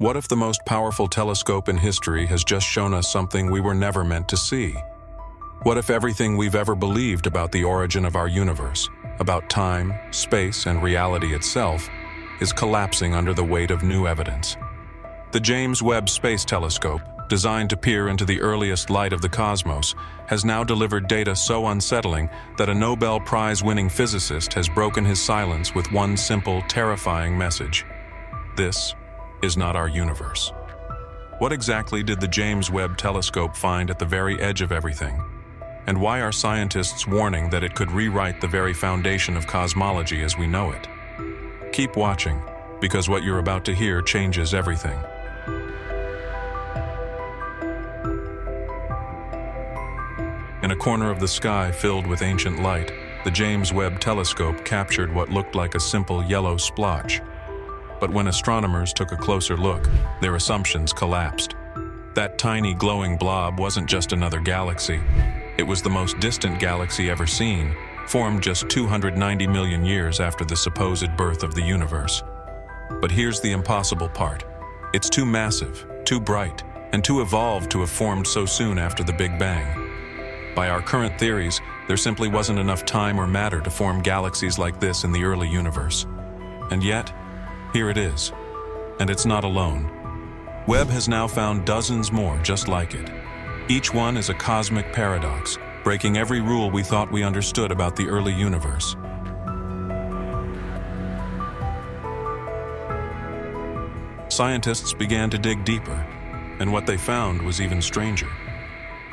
What if the most powerful telescope in history has just shown us something we were never meant to see? What if everything we've ever believed about the origin of our universe, about time, space, and reality itself, is collapsing under the weight of new evidence? The James Webb Space Telescope, designed to peer into the earliest light of the cosmos, has now delivered data so unsettling that a Nobel Prize-winning physicist has broken his silence with one simple, terrifying message. This is not our universe. What exactly did the James Webb Telescope find at the very edge of everything? And why are scientists warning that it could rewrite the very foundation of cosmology as we know it? Keep watching, because what you're about to hear changes everything. In a corner of the sky filled with ancient light, the James Webb Telescope captured what looked like a simple yellow splotch. But when astronomers took a closer look, their assumptions collapsed. That tiny glowing blob wasn't just another galaxy. It was the most distant galaxy ever seen, formed just 290 million years after the supposed birth of the universe. But here's the impossible part. It's too massive, too bright, and too evolved to have formed so soon after the Big Bang. By our current theories, there simply wasn't enough time or matter to form galaxies like this in the early universe. And yet, here it is. And it's not alone. Webb has now found dozens more just like it. Each one is a cosmic paradox, breaking every rule we thought we understood about the early universe. Scientists began to dig deeper, and what they found was even stranger.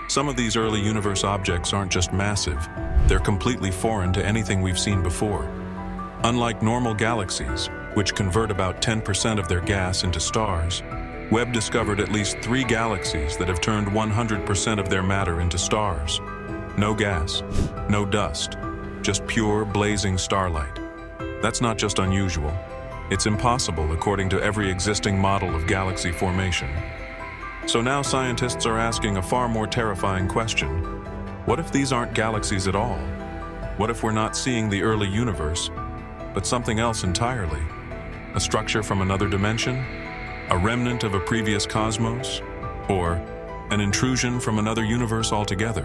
Some of these early universe objects aren't just massive, they're completely foreign to anything we've seen before. Unlike normal galaxies, which convert about 10% of their gas into stars, Webb discovered at least 3 galaxies that have turned 100% of their matter into stars. No gas, no dust, just pure, blazing starlight. That's not just unusual, it's impossible according to every existing model of galaxy formation. So now scientists are asking a far more terrifying question. What if these aren't galaxies at all? What if we're not seeing the early universe, but something else entirely? A structure from another dimension? A remnant of a previous cosmos? Or an intrusion from another universe altogether?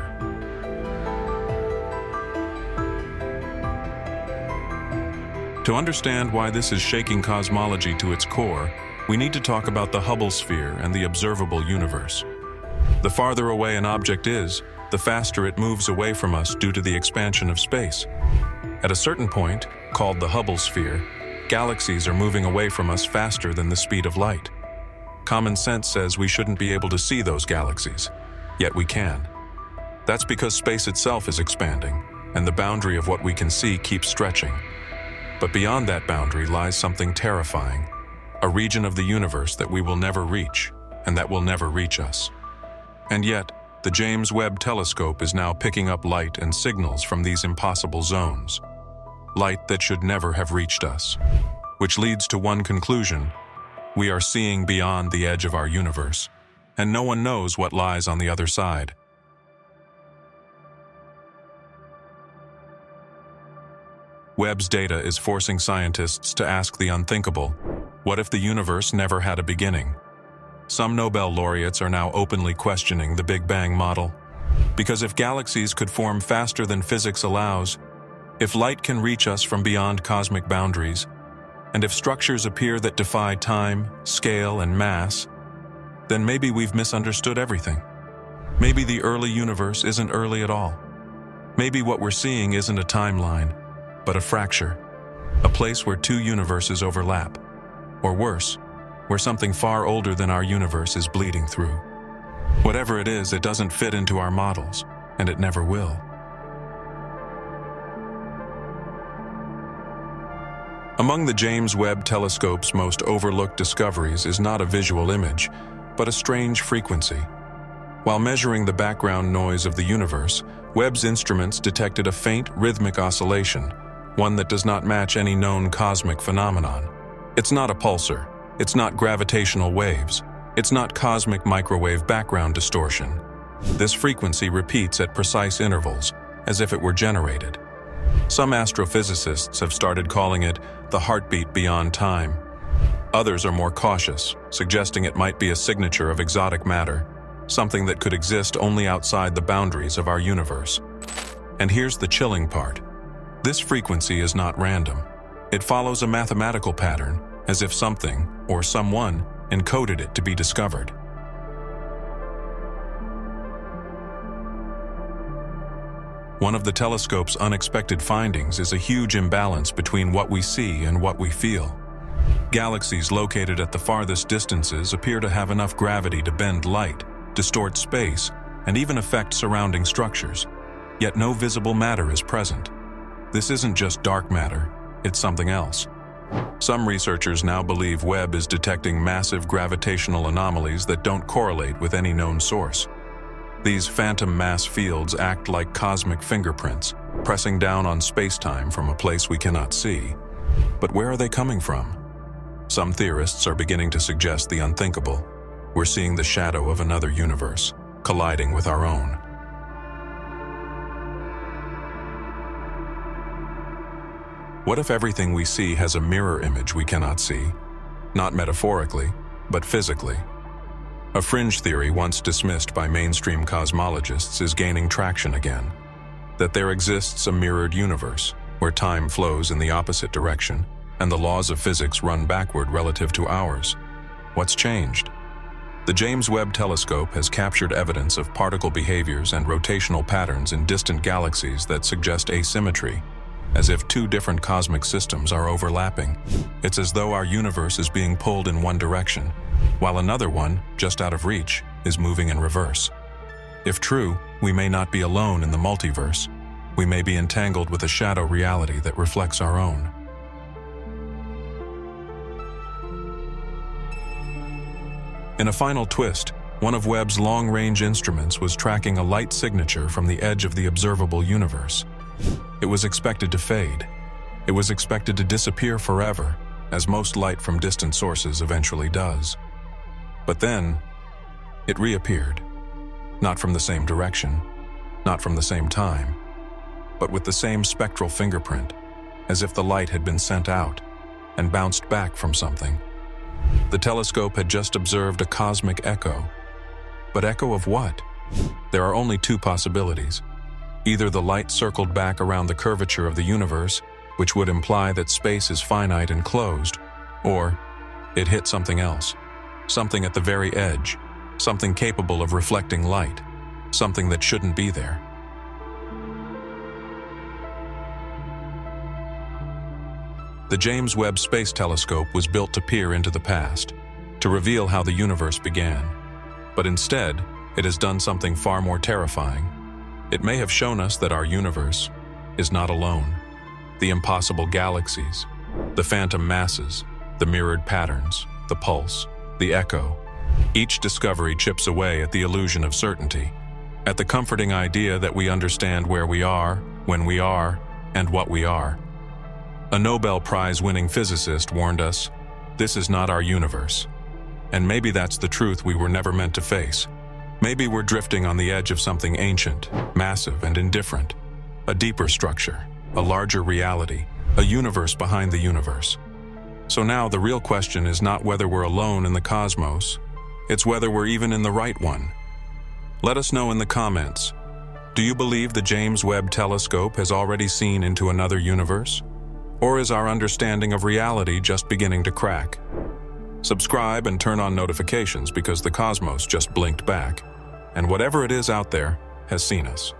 To understand why this is shaking cosmology to its core, we need to talk about the Hubble sphere and the observable universe. The farther away an object is, the faster it moves away from us due to the expansion of space. At a certain point, called the Hubble sphere, galaxies are moving away from us faster than the speed of light. Common sense says we shouldn't be able to see those galaxies, yet we can. That's because space itself is expanding, and the boundary of what we can see keeps stretching. But beyond that boundary lies something terrifying. A region of the universe that we will never reach, and that will never reach us. And yet, the James Webb Telescope is now picking up light and signals from these impossible zones. Light that should never have reached us. Which leads to one conclusion: we are seeing beyond the edge of our universe, and no one knows what lies on the other side. Webb's data is forcing scientists to ask the unthinkable. What if the universe never had a beginning? Some Nobel laureates are now openly questioning the Big Bang model. Because if galaxies could form faster than physics allows, if light can reach us from beyond cosmic boundaries, and if structures appear that defy time, scale, and mass, then maybe we've misunderstood everything. Maybe the early universe isn't early at all. Maybe what we're seeing isn't a timeline, but a fracture. A place where two universes overlap. Or worse, where something far older than our universe is bleeding through. Whatever it is, it doesn't fit into our models, and it never will. Among the James Webb Telescope's most overlooked discoveries is not a visual image, but a strange frequency. While measuring the background noise of the universe, Webb's instruments detected a faint rhythmic oscillation, one that does not match any known cosmic phenomenon. It's not a pulsar, it's not gravitational waves, it's not cosmic microwave background distortion. This frequency repeats at precise intervals, as if it were generated. Some astrophysicists have started calling it the heartbeat beyond time. Others are more cautious, suggesting it might be a signature of exotic matter, something that could exist only outside the boundaries of our universe. And here's the chilling part. This frequency is not random. It follows a mathematical pattern, as if something, or someone, encoded it to be discovered. One of the telescope's unexpected findings is a huge imbalance between what we see and what we feel. Galaxies located at the farthest distances appear to have enough gravity to bend light, distort space, and even affect surrounding structures. Yet no visible matter is present. This isn't just dark matter, it's something else. Some researchers now believe Webb is detecting massive gravitational anomalies that don't correlate with any known source. These phantom mass fields act like cosmic fingerprints, pressing down on space-time from a place we cannot see. But where are they coming from? Some theorists are beginning to suggest the unthinkable. We're seeing the shadow of another universe, colliding with our own. What if everything we see has a mirror image we cannot see? Not metaphorically, but physically. A fringe theory once dismissed by mainstream cosmologists is gaining traction again. That there exists a mirrored universe, where time flows in the opposite direction, and the laws of physics run backward relative to ours. What's changed? The James Webb Telescope has captured evidence of particle behaviors and rotational patterns in distant galaxies that suggest asymmetry, as if two different cosmic systems are overlapping. It's as though our universe is being pulled in one direction, while another one, just out of reach, is moving in reverse. If true, we may not be alone in the multiverse. We may be entangled with a shadow reality that reflects our own. In a final twist, one of Webb's long-range instruments was tracking a light signature from the edge of the observable universe. It was expected to fade. It was expected to disappear forever, as most light from distant sources eventually does. But then, it reappeared. Not from the same direction, not from the same time, but with the same spectral fingerprint, as if the light had been sent out and bounced back from something. The telescope had just observed a cosmic echo. But echo of what? There are only two possibilities. Either the light circled back around the curvature of the universe, which would imply that space is finite and closed, or it hit something else, something at the very edge, something capable of reflecting light, something that shouldn't be there. The James Webb Space Telescope was built to peer into the past, to reveal how the universe began. But instead, it has done something far more terrifying. It may have shown us that our universe is not alone. The impossible galaxies, the phantom masses, the mirrored patterns, the pulse, the echo. Each discovery chips away at the illusion of certainty, at the comforting idea that we understand where we are, when we are, and what we are. A Nobel Prize-winning physicist warned us, "This is not our universe." And maybe that's the truth we were never meant to face. Maybe we're drifting on the edge of something ancient, massive, and indifferent. A deeper structure, a larger reality, a universe behind the universe. So now the real question is not whether we're alone in the cosmos, it's whether we're even in the right one. Let us know in the comments. Do you believe the James Webb Telescope has already seen into another universe? Or is our understanding of reality just beginning to crack? Subscribe and turn on notifications because the cosmos just blinked back. And whatever it is out there has seen us.